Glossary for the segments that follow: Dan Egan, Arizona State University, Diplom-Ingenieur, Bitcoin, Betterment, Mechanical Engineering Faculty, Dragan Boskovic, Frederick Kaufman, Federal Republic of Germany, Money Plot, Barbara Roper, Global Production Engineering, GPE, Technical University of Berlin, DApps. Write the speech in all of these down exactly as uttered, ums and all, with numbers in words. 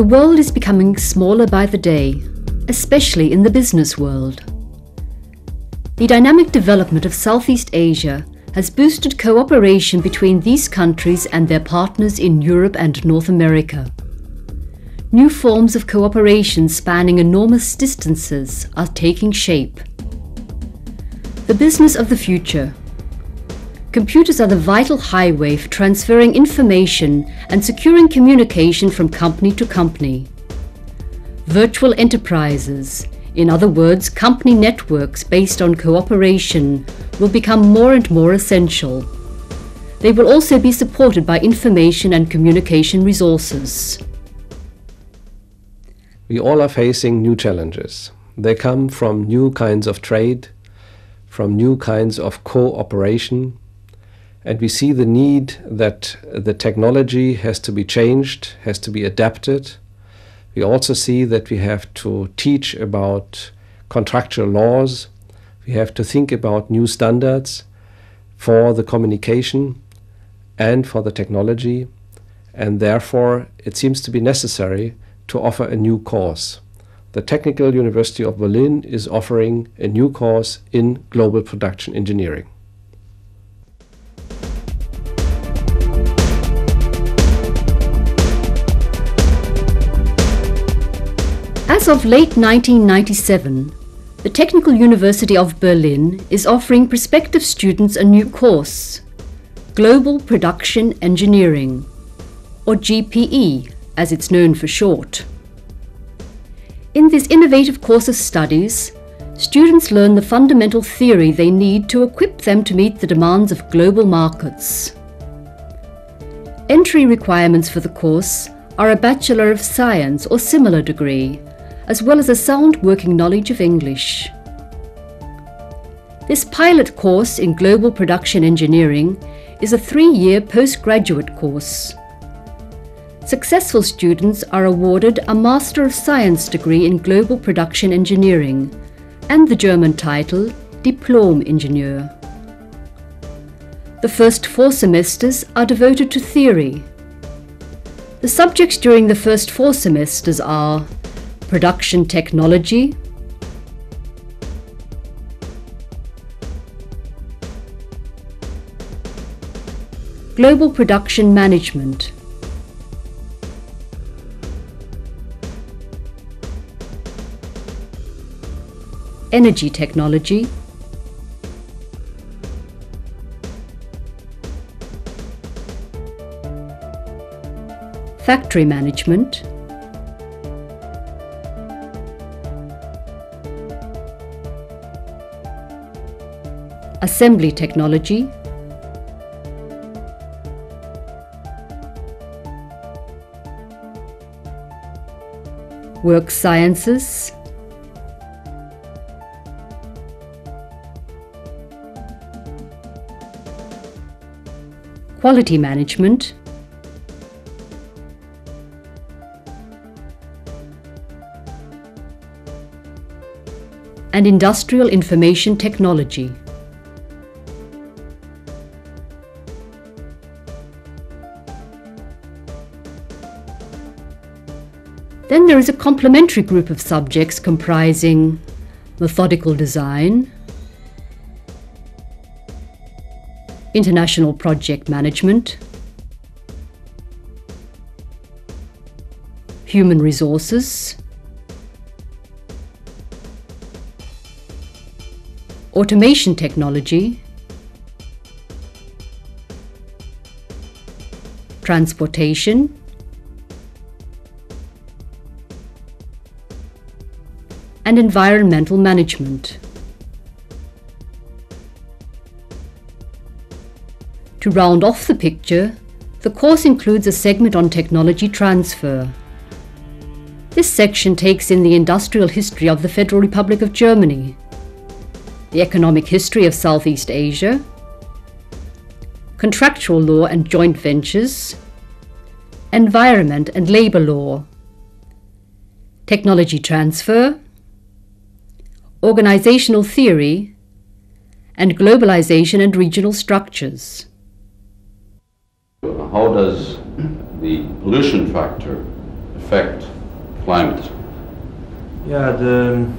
The world is becoming smaller by the day, especially in the business world. The dynamic development of Southeast Asia has boosted cooperation between these countries and their partners in Europe and North America. New forms of cooperation spanning enormous distances are taking shape. The business of the future. Computers are the vital highway for transferring information and securing communication from company to company. Virtual enterprises, in other words, company networks based on cooperation, will become more and more essential. They will also be supported by information and communication resources. We all are facing new challenges. They come from new kinds of trade, from new kinds of cooperation, and we see the need that the technology has to be changed, has to be adapted. We also see that we have to teach about contractual laws. We have to think about new standards for the communication and for the technology, and therefore it seems to be necessary to offer a new course. The Technical University of Berlin is offering a new course in Global Production Engineering. As of late nineteen ninety-seven, the Technical University of Berlin is offering prospective students a new course, Global Production Engineering, or G P E, as it's known for short. In this innovative course of studies, students learn the fundamental theory they need to equip them to meet the demands of global markets. Entry requirements for the course are a Bachelor of Science or similar degree, as well as a sound working knowledge of English. This pilot course in Global Production Engineering is a three-year postgraduate course. Successful students are awarded a Master of Science degree in Global Production Engineering and the German title Diplom-Ingenieur. The first four semesters are devoted to theory. The subjects during the first four semesters are production technology, global production management, energy technology, factory management, assembly technology, work sciences, quality management, and industrial information technology. Then there is a complementary group of subjects comprising methodical design, international project management, human resources, automation technology, transportation, and environmental management. To round off the picture, the course includes a segment on technology transfer. This section takes in the industrial history of the Federal Republic of Germany, the economic history of Southeast Asia, contractual law and joint ventures, environment and labor law, technology transfer, organizational theory, and globalization and regional structures. How does the pollution factor affect climate? Yeah, the,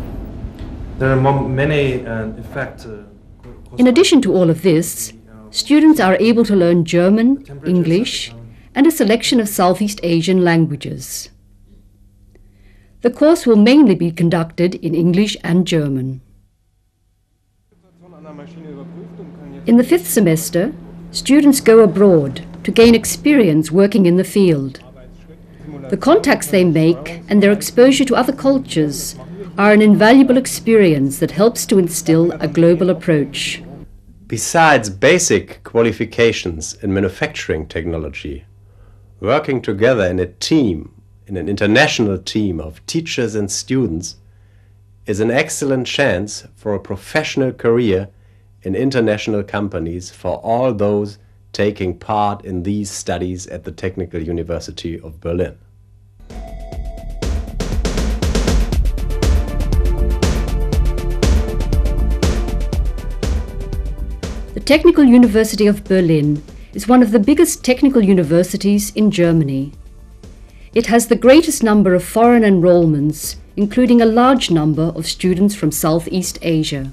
there are many uh, effects. Uh, in addition to all of this, students are able to learn German, English, and a selection of Southeast Asian languages. The course will mainly be conducted in English and German. In the fifth semester, students go abroad to gain experience working in the field. The contacts they make and their exposure to other cultures are an invaluable experience that helps to instill a global approach. Besides basic qualifications in manufacturing technology, working together in a team, in an international team of teachers and students, is an excellent chance for a professional career in international companies for all those taking part in these studies at the Technical University of Berlin. The Technical University of Berlin is one of the biggest technical universities in Germany. It has the greatest number of foreign enrollments, including a large number of students from Southeast Asia.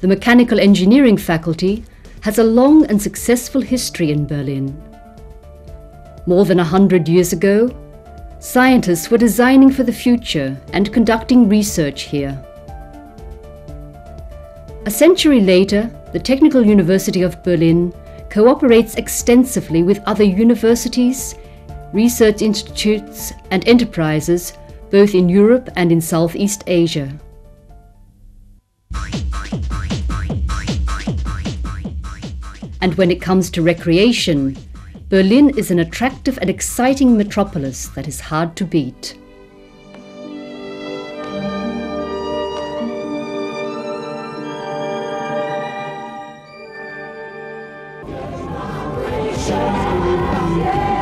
The Mechanical Engineering Faculty has a long and successful history in Berlin. More than a hundred years ago, scientists were designing for the future and conducting research here. A century later, the Technical University of Berlin cooperates extensively with other universities, research institutes and enterprises, both in Europe and in Southeast Asia. And when it comes to recreation, Berlin is an attractive and exciting metropolis that is hard to beat. Yeah.